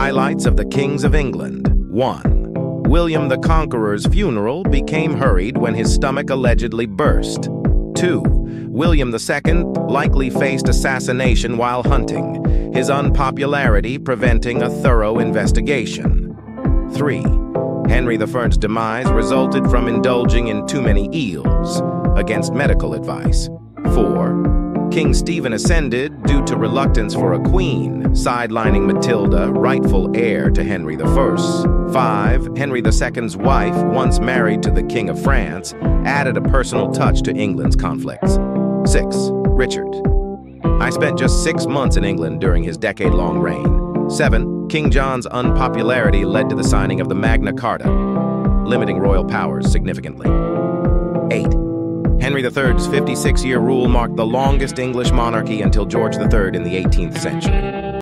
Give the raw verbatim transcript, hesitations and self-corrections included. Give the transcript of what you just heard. Highlights of the Kings of England. One. William the Conqueror's funeral became hurried when his stomach allegedly burst. Two. William the Second likely faced assassination while hunting, his unpopularity preventing a thorough investigation. Three. Henry the First's demise resulted from indulging in too many eels, against medical advice. Four. King Stephen ascended due to reluctance for a queen, sidelining Matilda, rightful heir to Henry the First. Five. Henry the Second's wife, once married to the King of France, added a personal touch to England's conflicts. Six. Richard. I spent just six months in England during his decade-long reign. Seven. King John's unpopularity led to the signing of the Magna Carta, limiting royal powers significantly. Eight. Henry the Third's fifty-six-year rule marked the longest English monarchy until George the Third in the eighteenth century.